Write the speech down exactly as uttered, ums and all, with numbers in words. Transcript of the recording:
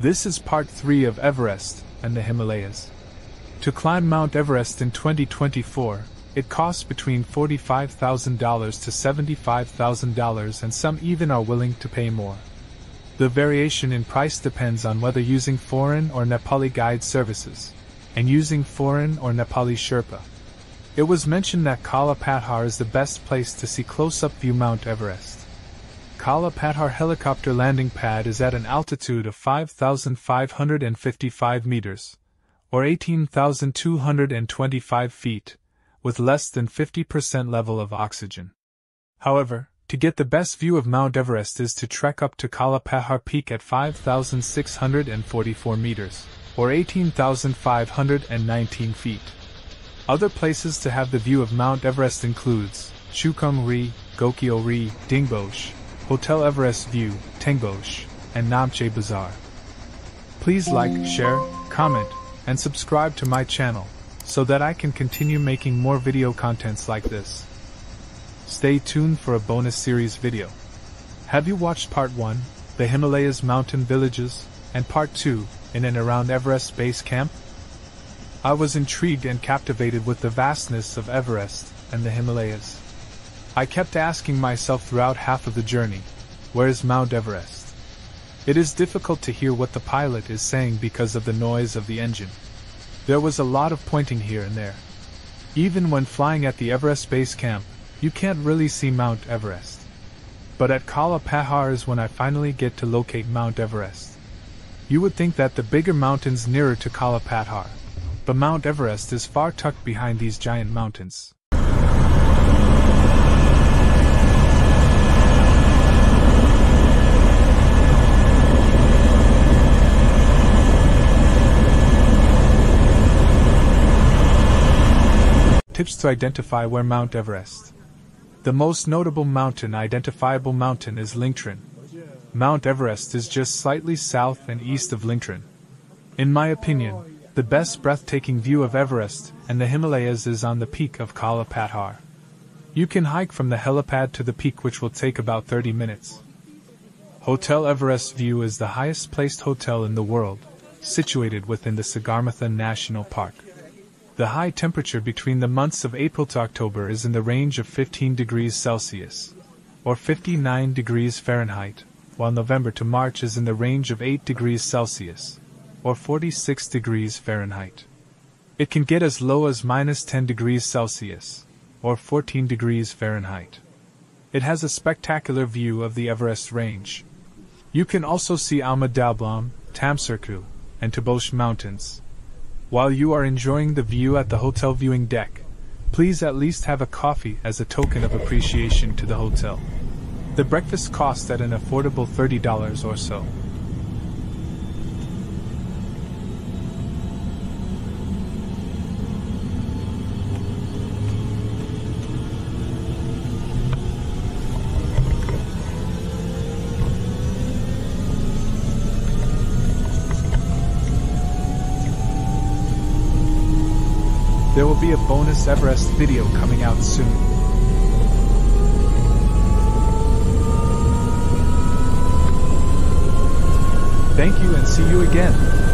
This is part three of Everest and the Himalayas. To climb Mount Everest in twenty twenty-four, it costs between forty-five thousand dollars to seventy-five thousand dollars, and some even are willing to pay more. The variation in price depends on whether using foreign or Nepali guide services, and using foreign or Nepali Sherpa. It was mentioned that Kala Patthar is the best place to see close-up view Mount Everest. Kala Patthar helicopter landing pad is at an altitude of five thousand five hundred fifty-five meters, or eighteen thousand two hundred twenty-five feet, with less than fifty percent level of oxygen. However, to get the best view of Mount Everest is to trek up to Kala Patthar peak at five thousand six hundred forty-four meters, or eighteen thousand five hundred nineteen feet. Other places to have the view of Mount Everest includes Chukung Ri, Gokyo Ri, Dingboche, Hotel Everest View, Tengboche, and Namche Bazaar. Please like, share, comment, and subscribe to my channel, so that I can continue making more video contents like this. Stay tuned for a bonus series video. Have you watched part one, the Himalayas mountain villages, and part two, in and around Everest base camp? I was intrigued and captivated with the vastness of Everest and the Himalayas. I kept asking myself throughout half of the journey, where is Mount Everest? It is difficult to hear what the pilot is saying because of the noise of the engine. There was a lot of pointing here and there. Even when flying at the Everest base camp, you can't really see Mount Everest. But at Kala Patthar is when I finally get to locate Mount Everest. You would think that the bigger mountains nearer to Kala Patthar, but Mount Everest is far tucked behind these giant mountains. Tips to identify where Mount Everest. The most notable mountain identifiable mountain is Lingtren. Mount Everest is just slightly south and east of Lingtren. In my opinion, the best breathtaking view of Everest and the Himalayas is on the peak of Kala Patthar. You can hike from the helipad to the peak, which will take about thirty minutes. Hotel Everest View is the highest placed hotel in the world, situated within the Sagarmatha National Park. The high temperature between the months of April to October is in the range of fifteen degrees Celsius, or fifty-nine degrees Fahrenheit, while November to March is in the range of eight degrees Celsius, or forty-six degrees Fahrenheit. It can get as low as minus ten degrees Celsius, or fourteen degrees Fahrenheit. It has a spectacular view of the Everest range. You can also see Ama Dablam, Tamserku, and Tuboche mountains. While you are enjoying the view at the hotel viewing deck, please at least have a coffee as a token of appreciation to the hotel. The breakfast costs at an affordable thirty dollars or so. There will be a bonus Everest video coming out soon. Thank you and see you again.